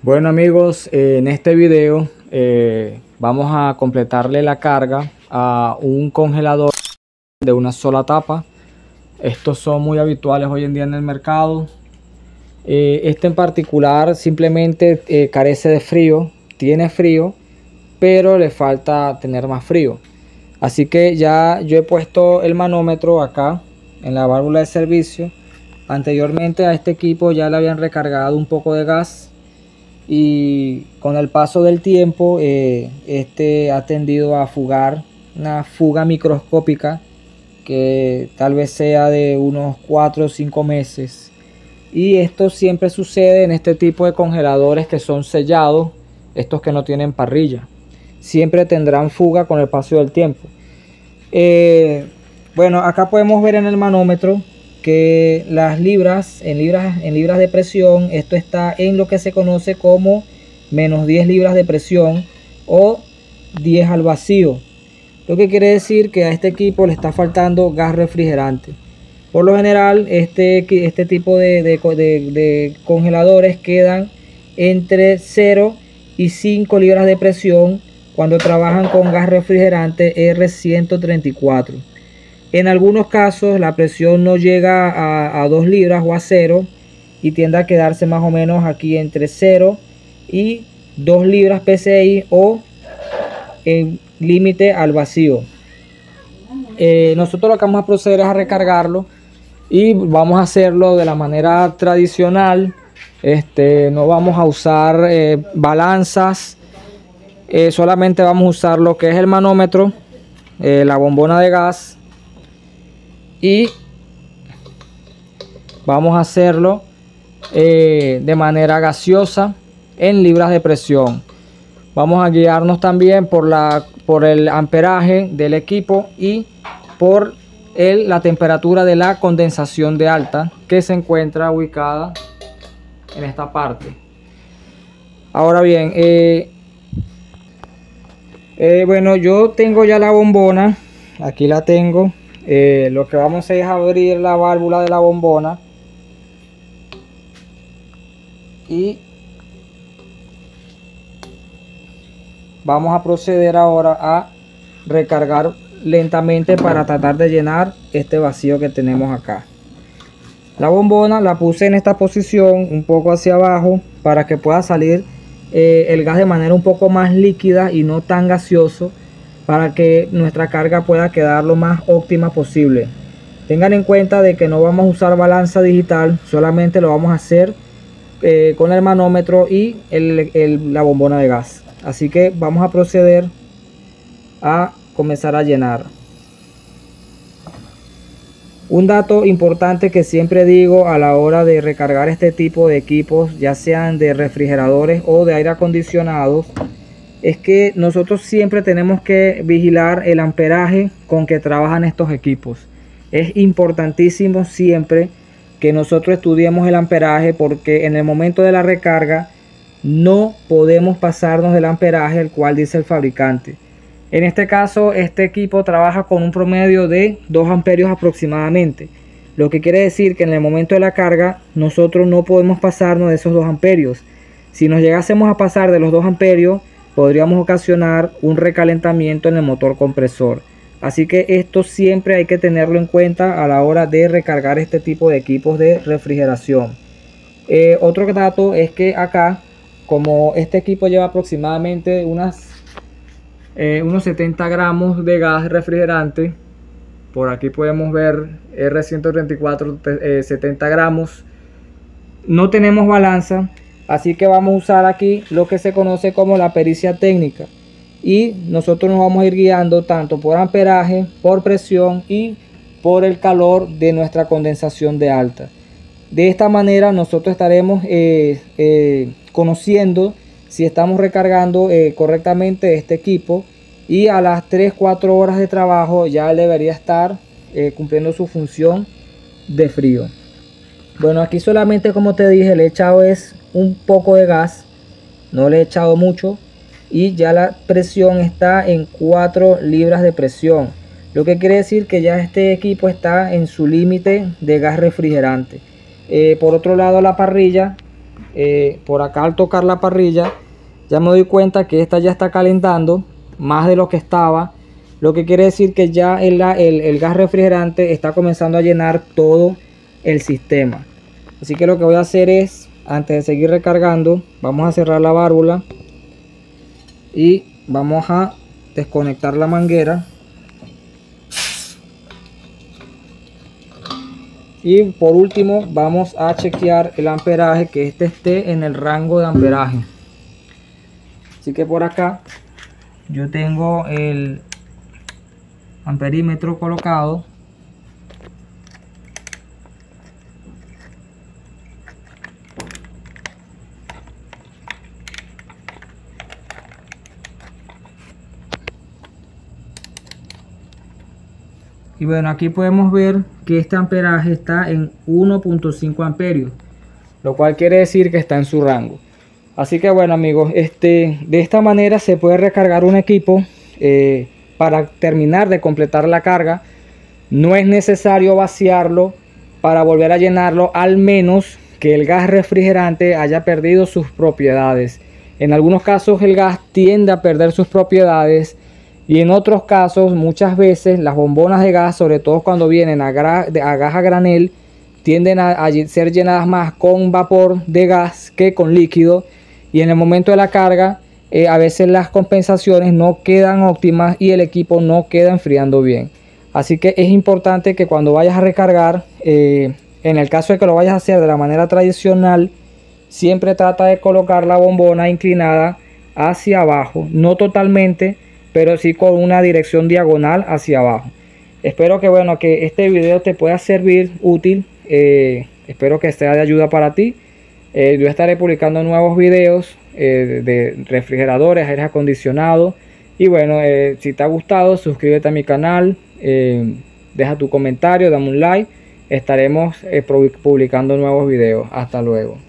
Bueno amigos, en este video vamos a completarle la carga a un congelador de una sola tapa. Estos son muy habituales hoy en día en el mercado. Este en particular simplemente carece de frío, tiene frío, pero le falta tener más frío. Así que ya yo he puesto el manómetro acá en la válvula de servicio. Anteriormente a este equipo ya le habían recargado un poco de gas. Y con el paso del tiempo este ha tendido a fugar, una fuga microscópica que tal vez sea de unos 4 o 5 meses. Y esto siempre sucede en este tipo de congeladores que son sellados, estos que no tienen parrilla. Siempre tendrán fuga con el paso del tiempo. Bueno, acá podemos ver en el manómetro que las libras en libras de presión, esto está en lo que se conoce como menos 10 libras de presión o 10 al vacío, lo que quiere decir que a este equipo le está faltando gas refrigerante. Por lo general este tipo de congeladores quedan entre 0 y 5 libras de presión cuando trabajan con gas refrigerante R134. En algunos casos la presión no llega a 2 libras o a 0 y tiende a quedarse más o menos aquí entre 0 y 2 libras PSI o en límite al vacío. Nosotros lo que vamos a proceder es a recargarlo y vamos a hacerlo de la manera tradicional. No vamos a usar balanzas, solamente vamos a usar lo que es el manómetro, la bombona de gas. Y vamos a hacerlo de manera gaseosa en libras de presión. Vamos a guiarnos también por el amperaje del equipo y por la temperatura de la condensación de alta que se encuentra ubicada en esta parte. Ahora bien, bueno, yo tengo ya la bombona, aquí la tengo. Lo que vamos a hacer es abrir la válvula de la bombona y vamos a proceder ahora a recargar lentamente para tratar de llenar este vacío que tenemos acá. La bombona la puse en esta posición un poco hacia abajo para que pueda salir el gas de manera un poco más líquida y no tan gaseoso, para que nuestra carga pueda quedar lo más óptima posible. Tengan en cuenta de que no vamos a usar balanza digital, solamente lo vamos a hacer con el manómetro y la bombona de gas. Así que vamos a proceder a comenzar a llenar. Un dato importante que siempre digo a la hora de recargar este tipo de equipos, ya sean de refrigeradores o de aire acondicionados, es que nosotros siempre tenemos que vigilar el amperaje con que trabajan estos equipos. Es importantísimo siempre que nosotros estudiemos el amperaje, porque en el momento de la recarga no podemos pasarnos del amperaje el cual dice el fabricante. En este caso, este equipo trabaja con un promedio de 2 amperios aproximadamente, lo que quiere decir que en el momento de la carga nosotros no podemos pasarnos de esos 2 amperios. Si nos llegásemos a pasar de los 2 amperios, podríamos ocasionar un recalentamiento en el motor compresor. Así que esto siempre hay que tenerlo en cuenta a la hora de recargar este tipo de equipos de refrigeración. Otro dato es que acá, como este equipo lleva aproximadamente unos 70 gramos de gas refrigerante, por aquí podemos ver R134 70 gramos, no tenemos balanza. Así que vamos a usar aquí lo que se conoce como la pericia técnica. Y nosotros nos vamos a ir guiando tanto por amperaje, por presión y por el calor de nuestra condensación de alta. De esta manera nosotros estaremos conociendo si estamos recargando correctamente este equipo. Y a las 3-4 horas de trabajo ya debería estar cumpliendo su función de frío. Bueno, aquí solamente, como te dije, le he echado es un poco de gas, no le he echado mucho, y ya la presión está en 4 libras de presión, lo que quiere decir que ya este equipo está en su límite de gas refrigerante. Por otro lado, la parrilla por acá al tocar la parrilla ya me doy cuenta que esta ya está calentando más de lo que estaba, lo que quiere decir que ya el gas refrigerante está comenzando a llenar todo el sistema. Así que lo que voy a hacer es, antes de seguir recargando, vamos a cerrar la válvula y vamos a desconectar la manguera y por último vamos a chequear el amperaje, que este esté en el rango de amperaje. Así que por acá yo tengo el amperímetro colocado, y bueno, aquí podemos ver que este amperaje está en 1.5 amperios, lo cual quiere decir que está en su rango. Así que bueno amigos, de esta manera se puede recargar un equipo para terminar de completar la carga. No es necesario vaciarlo para volver a llenarlo, al menos que el gas refrigerante haya perdido sus propiedades. En algunos casos el gas tiende a perder sus propiedades, y en otros casos, muchas veces, las bombonas de gas, sobre todo cuando vienen a gas a granel, tienden a ser llenadas más con vapor de gas que con líquido. Y en el momento de la carga, a veces las compensaciones no quedan óptimas y el equipo no queda enfriando bien. Así que es importante que cuando vayas a recargar, en el caso de que lo vayas a hacer de la manera tradicional, siempre trata de colocar la bombona inclinada hacia abajo, no totalmente, pero sí con una dirección diagonal hacia abajo. Espero que bueno, que este video te pueda servir útil, espero que sea de ayuda para ti. Yo estaré publicando nuevos videos de refrigeradores, aire acondicionado, y bueno, si te ha gustado, suscríbete a mi canal, deja tu comentario, dame un like, estaremos publicando nuevos videos. Hasta luego.